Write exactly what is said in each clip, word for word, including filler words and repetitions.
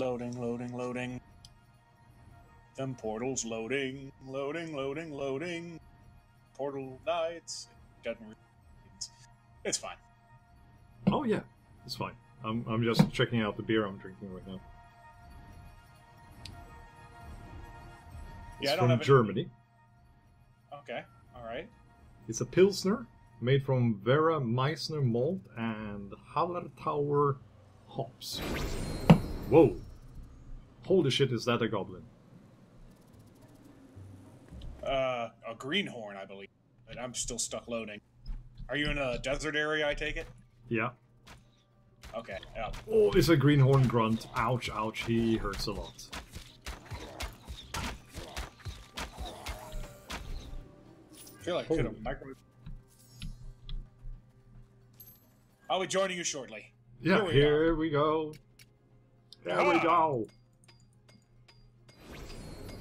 Loading, loading, loading. Them portals loading, loading, loading, loading. Portal Knights. It's fine. Oh yeah, it's fine. I'm I'm just checking out the beer I'm drinking right now. It's yeah, I don't from have Germany. Any... Okay, all right. It's a pilsner made from Werra Meißner malt and Hallertauer hops. Whoa! Holy shit! Is that a goblin? Uh, a greenhorn, I believe. But I'm still stuck loading. Are you in a desert area? I take it. Yeah. Okay. Yeah. Oh, it's a greenhorn grunt. Ouch! Ouch! He hurts a lot. I feel like I could have microwaved. I'll be joining you shortly. Yeah, here we here go. We go. There ah. we go.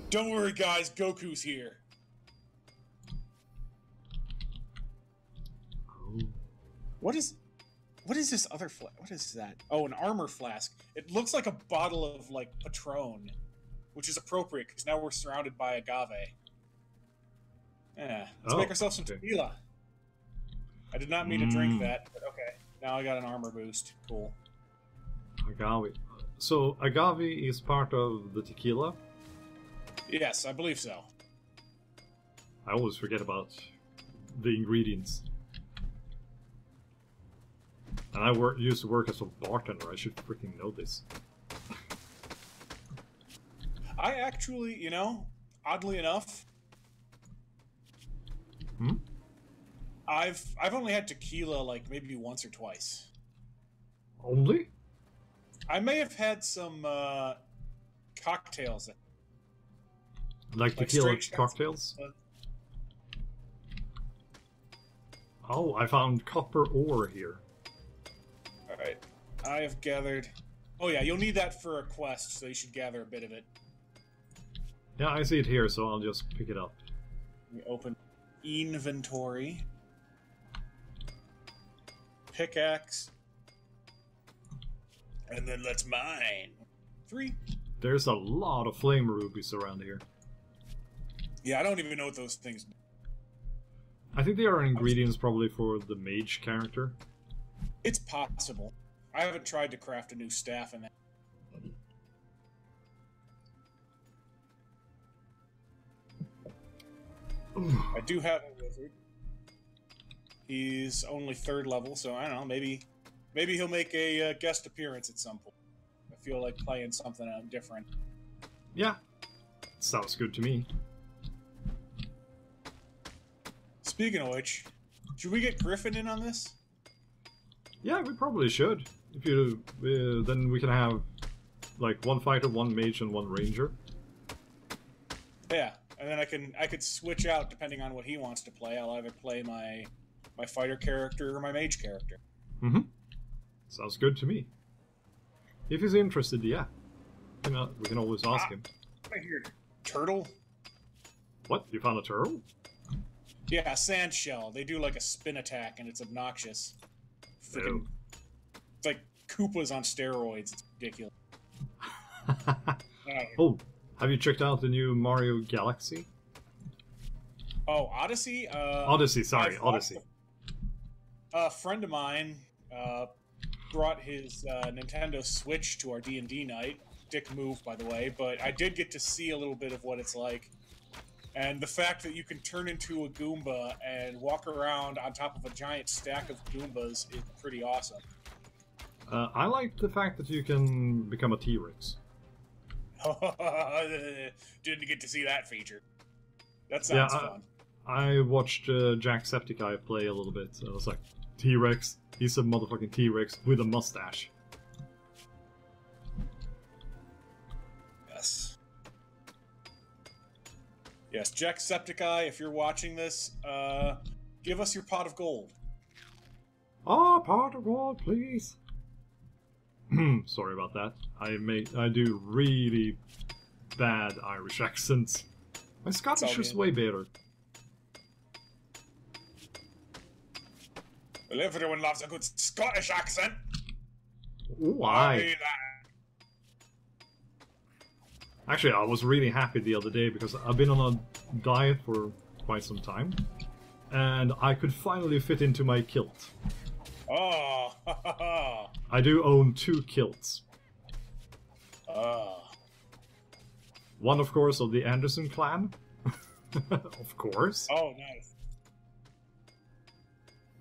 Don't worry, guys. Goku's here. Oh. What is, what is this other flask? What is that? Oh, an armor flask. It looks like a bottle of like Patron, which is appropriate because now we're surrounded by agave. Yeah, let's oh, make ourselves some tequila. Okay. I did not mean mm. to drink that, but okay. Now I got an armor boost. Cool. Agave. So, agave is part of the tequila? Yes, I believe so. I always forget about the ingredients. And I work, used to work as a bartender. I should freaking know this. I actually, you know, oddly enough... Hmm? I've I've only had tequila like maybe once or twice. Only? I may have had some uh, cocktails. That, like, like tequila cocktails? Shots. Oh, I found copper ore here. Alright. I have gathered... Oh yeah, you'll need that for a quest, so you should gather a bit of it. Yeah, I see it here, so I'll just pick it up. Let me open... Inventory. Pickaxe. And then let's mine. Three. There's a lot of flame rubies around here. Yeah, I don't even know what those things do. I think they are ingredients probably for the mage character. It's possible. I haven't tried to craft a new staff in that. I do have a wizard. He's only third level, so I don't know. Maybe, maybe he'll make a uh, guest appearance at some point. I feel like playing something uh, different. Yeah, sounds good to me. Speaking of which, should we get Griffin in on this? Yeah, we probably should. If you uh, then we can have like one fighter, one mage, and one ranger. Yeah. And then I can I could switch out depending on what he wants to play. I'll either play my my fighter character or my mage character. Mm-hmm. Sounds good to me. If he's interested, yeah. You know, we can always ask ah, him. I hear turtle. What? You found a turtle? Yeah, a sand shell. They do like a spin attack, and it's obnoxious. Freaking, it's like Koopas on steroids. It's ridiculous. Oh. Have you checked out the new Mario Galaxy? Oh, Odyssey? Uh, Odyssey, sorry, I've Odyssey. A friend of mine uh, brought his uh, Nintendo Switch to our D and D night. Dick move, by the way, but I did get to see a little bit of what it's like. And the fact that you can turn into a Goomba and walk around on top of a giant stack of Goombas is pretty awesome. Uh, I like the fact that you can become a T-Rex. Didn't get to see that feature. That sounds yeah, I, fun. I watched uh, Jacksepticeye play a little bit. So I was like, T-Rex. He's a motherfucking T-Rex with a mustache. Yes. Yes, Jacksepticeye, if you're watching this, uh, give us your pot of gold. Oh, pot of gold, please. Sorry about that. I make I do really bad Irish accents. My Scottish is way better. Well, everyone loves a good Scottish accent. Why? Actually, I was really happy the other day because I've been on a diet for quite some time, and I could finally fit into my kilt. Oh! I do own two kilts. Oh. One, of course, of the Anderson clan. Of course. Oh, nice.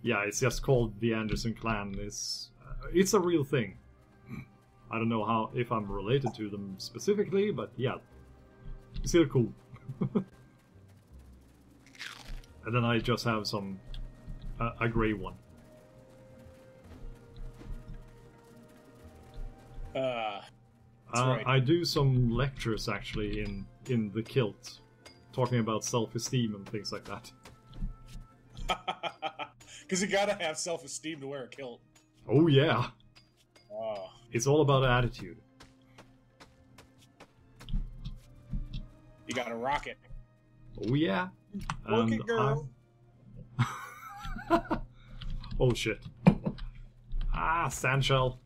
Yeah, it's just called the Anderson clan. It's uh, it's a real thing. I don't know how if I'm related to them specifically, but yeah, it's still cool. And then I just have some uh, a grey one. Uh, uh, right. I do some lectures actually in in the kilt, talking about self-esteem and things like that. Because you gotta have self-esteem to wear a kilt. Oh yeah. Oh. It's all about attitude. You gotta rock it. Oh yeah. Work it, girl. I... oh shit. Ah, sand shell.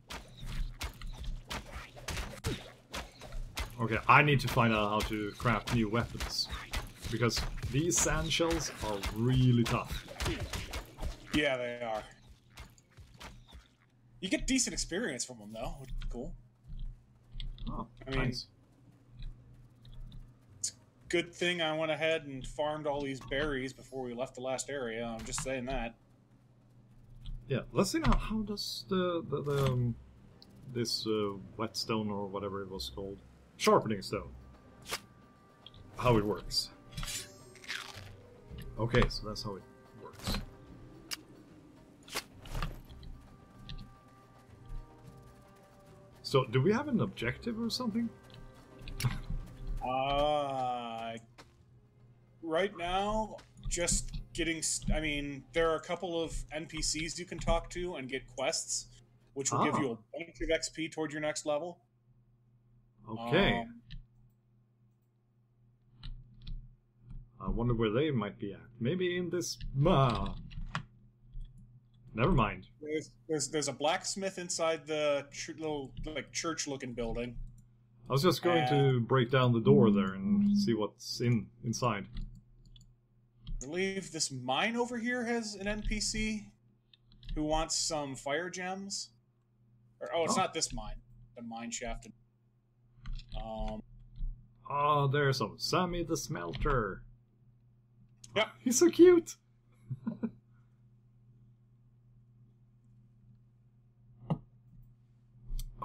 Okay, I need to find out how to craft new weapons. Because these sand shells are really tough. Yeah, they are. You get decent experience from them, though, which is cool. Oh, I mean, nice. It's a good thing I went ahead and farmed all these berries before we left the last area. I'm just saying that. Yeah, let's see now. How does the, the, the um, this uh, whetstone or whatever it was called, sharpening stone, how it works? Okay, so that's how it works. So, do we have an objective or something? Uh, right now, just getting... St I mean, there are a couple of N P Cs you can talk to and get quests, which will ah. give you a bunch of X P toward your next level. Okay. Um, I wonder where they might be at. Maybe in this... Uh, never mind. There's, there's there's a blacksmith inside the ch little like church-looking building. I was just going uh, to break down the door there and see what's in inside. I believe this mine over here has an N P C who wants some fire gems. Or, oh, it's oh. not this mine. The mine shaft. Um. Oh, there's some Sammy the Smelter. Yep, he's so cute.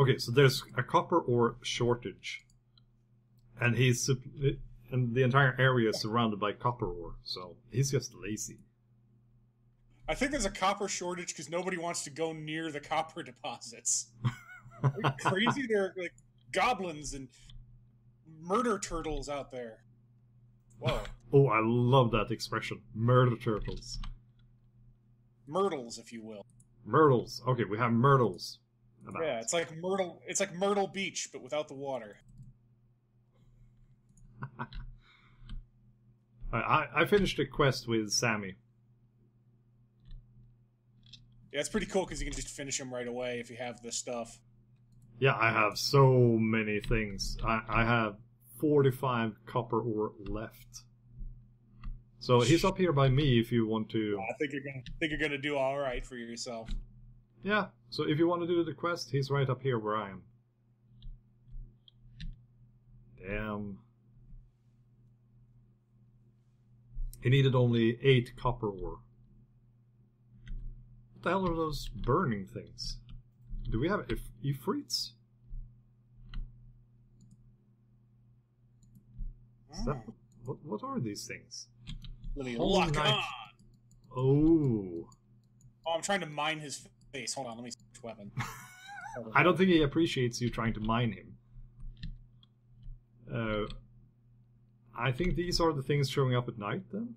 Okay, so there's a copper ore shortage, and he's and the entire area is surrounded by copper ore, so he's just lazy. I think there's a copper shortage because nobody wants to go near the copper deposits. Are you crazy? There are like goblins and murder turtles out there. Whoa! Oh, I love that expression, murder turtles. Myrtles, if you will. Myrtles. Okay, we have myrtles. About. Yeah, it's like Myrtle. It's like Myrtle Beach, but without the water. I I finished a quest with Sammy. Yeah, it's pretty cool because you can just finish him right away if you have the stuff. Yeah, I have so many things. I I have forty-five copper ore left. So he's up here by me. If you want to, I think you're gonna think you're gonna do all right for yourself. Yeah, so if you want to do the quest, he's right up here where I am. Damn. He needed only eight copper ore. What the hell are those burning things? Do we have ifrits? Is that, what, what are these things? Let me lock on! Oh. Oh, I'm trying to mine his... Face. Hold on, let me switch weapon. I don't think he appreciates you trying to mine him. Uh, I think these are the things showing up at night, then?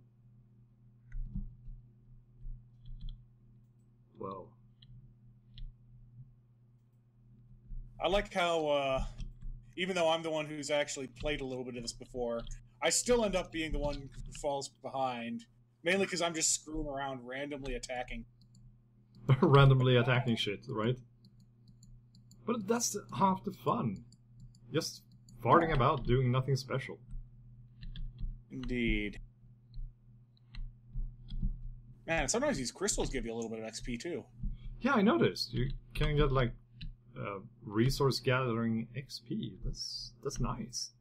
Well. I like how, uh, even though I'm the one who's actually played a little bit of this before, I still end up being the one who falls behind, mainly because I'm just screwing around randomly attacking randomly attacking shit, right? But that's half the fun. Just farting about doing nothing special. Indeed. Man, sometimes these crystals give you a little bit of X P too. Yeah, I noticed. You can get like uh, resource gathering X P. That's that's nice.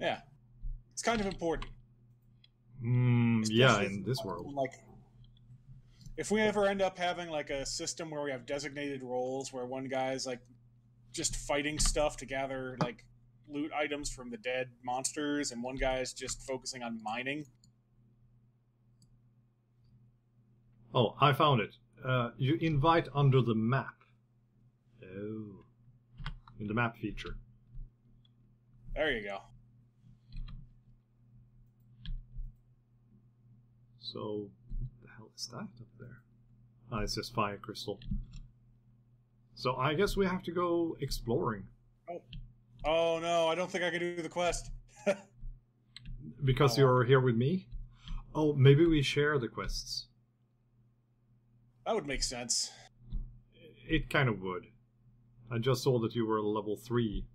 Yeah, it's kind of important. Mm, yeah, in this world. Like, if we ever end up having like a system where we have designated roles, where one guy's like just fighting stuff to gather like loot items from the dead monsters, and one guy's just focusing on mining. Oh, I found it. Uh, you invite under the map. Oh, in the map feature. There you go. So, what the hell is that up there? Ah, it says fire crystal. So I guess we have to go exploring. Oh, oh no, I don't think I can do the quest. Because oh. You're here with me? Oh, maybe we share the quests. That would make sense. It kind of would. I just saw that you were level three.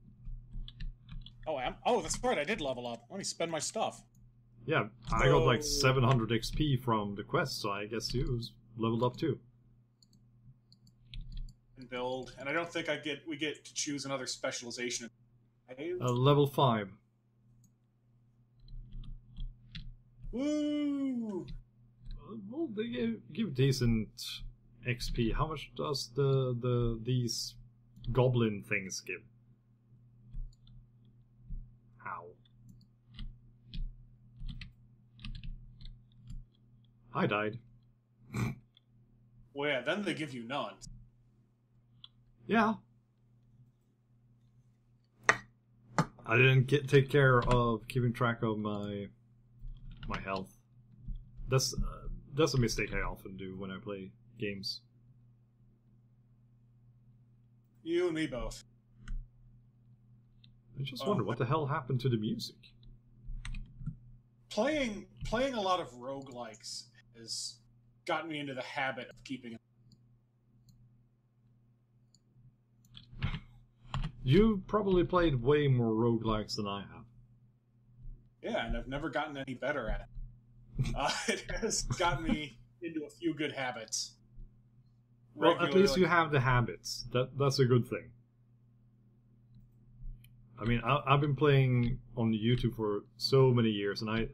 Oh, I am? Oh, that's right, I did level up. Let me spend my stuff. Yeah, I got like seven hundred X P from the quest, so I guess you leveled up too. And build, and I don't think I get we get to choose another specialization. Uh, level five. Woo! Well, they give, give decent X P. How much does the the these goblin things give? How? I died. Well, yeah, then they give you none. Yeah. I didn't get take care of keeping track of my my health. That's uh, that's a mistake I often do when I play games. You and me both. I just oh. wonder what the hell happened to the music. Playing playing a lot of roguelikes has gotten me into the habit of keeping. You've probably played way more roguelikes than I have. Yeah, and I've never gotten any better at it. Uh, it has gotten me into a few good habits. Regularly. Well, at least you have the habits. That that's a good thing. I mean, I, I've been playing on YouTube for so many years, and I,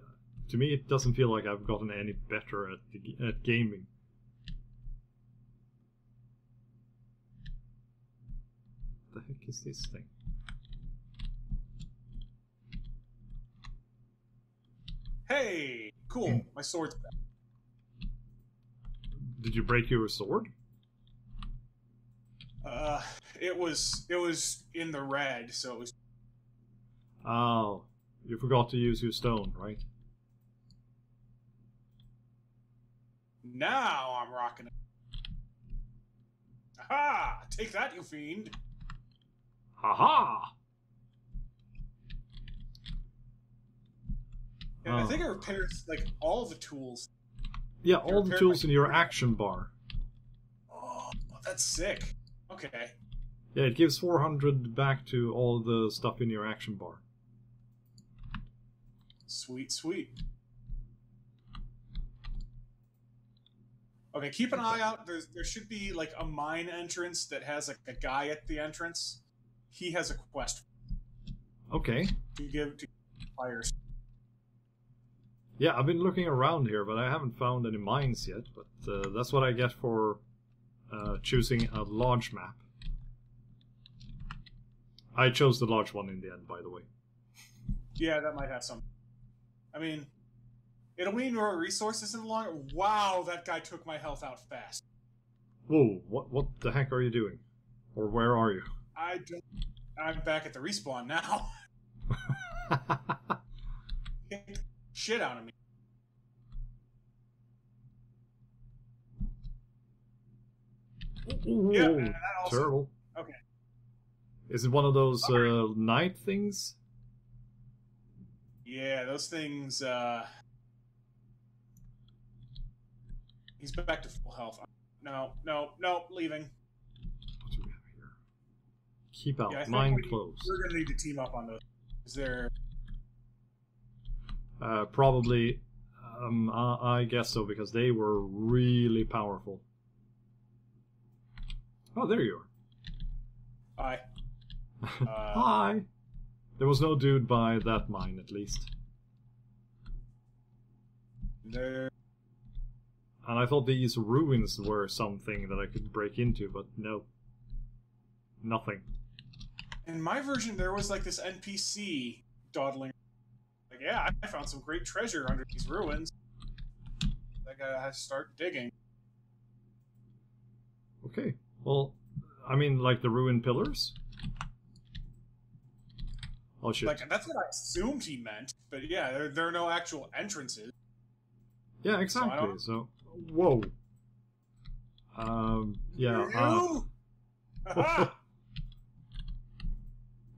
to me, it doesn't feel like I've gotten any better at the, at gaming. What the heck is this thing? Hey, cool! My sword's back. Did you break your sword? Uh, it was it was in the red, so it was. Oh, you forgot to use your stone, right? Now I'm rocking it. Aha! Take that, you fiend! Aha! Yeah, oh. I think it repairs like all the tools. Yeah, all the tools in your action bar. Oh, that's sick. Okay. Yeah, it gives four hundred back to all the stuff in your action bar. Sweet, sweet. Okay, keep an eye out. There's, there should be like a mine entrance that has like a guy at the entrance. He has a quest. Okay. To give to players. Yeah, I've been looking around here, but I haven't found any mines yet. But uh, that's what I get for uh, choosing a large map. I chose the large one in the end, by the way. Yeah, that might have some. I mean, it'll mean more resources in the long run. Wow, that guy took my health out fast. Whoa, what what the heck are you doing? Or where are you? I don't, I'm back at the respawn now. Get shit out of me. Ooh, yeah, man, that also, terrible. Okay. Is it one of those uh, right. night things? Yeah, those things. Uh... He's back to full health. No, no, no, leaving. What do we have here? Keep out. Yeah, Mine we, closed. We're gonna need to team up on those. Is there? Uh, probably. Um, I, I guess so, because they were really powerful. Oh, there you are. Hi. Uh, Hi. There was no dude by that mine, at least. There. And I thought these ruins were something that I could break into, but no. Nothing. In my version, there was like this N P C dawdling. Like, yeah, I found some great treasure under these ruins. I gotta start digging. Okay. Well, I mean, like the ruined pillars? Oh, shit. Like, that's what I assumed he meant. But yeah, there, there are no actual entrances. Yeah, exactly. So, so whoa. Um, yeah. Uh,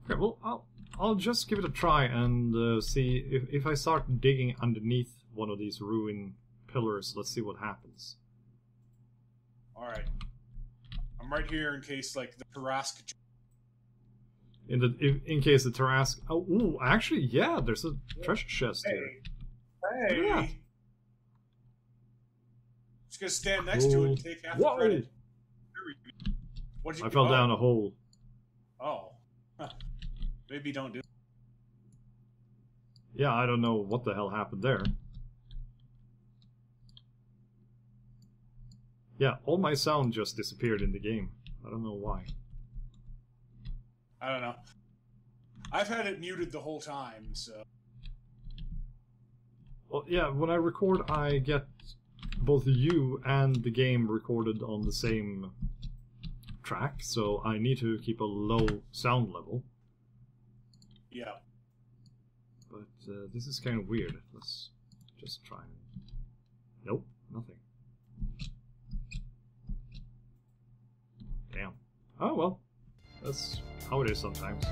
okay, well, I'll, I'll just give it a try and uh, see if, if I start digging underneath one of these ruined pillars. Let's see what happens. Alright. I'm right here in case, like, the Tarrasque... In, the, in, in case the Tarrasque... Oh, ooh, actually, yeah, there's a treasure chest hey. here. Hey! Yeah. Just gonna stand next oh. to it and take half Whoa. the credit. What'd you I fell up? down a hole. Oh. Huh. Maybe don't do it. Yeah, I don't know what the hell happened there. Yeah, all my sound just disappeared in the game. I don't know why. I don't know. I've had it muted the whole time, so... Well, yeah, when I record, I get... both you and the game recorded on the same track, so I need to keep a low sound level. Yeah. But uh, this is kind of weird. Let's just try and... Nope, nothing. Damn. Oh well. That's how it is sometimes.